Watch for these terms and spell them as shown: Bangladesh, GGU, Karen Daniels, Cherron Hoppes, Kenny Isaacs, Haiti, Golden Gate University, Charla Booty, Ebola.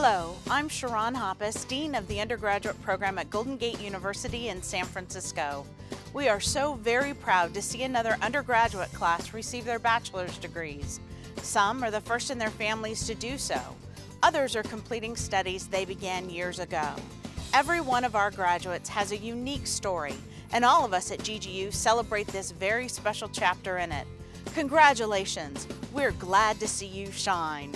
Hello, I'm Cherron Hoppes, Dean of the Undergraduate Program at Golden Gate University in San Francisco. We are so very proud to see another undergraduate class receive their bachelor's degrees. Some are the first in their families to do so. Others are completing studies they began years ago. Every one of our graduates has a unique story, and all of us at GGU celebrate this very special chapter in it. Congratulations! We're glad to see you shine.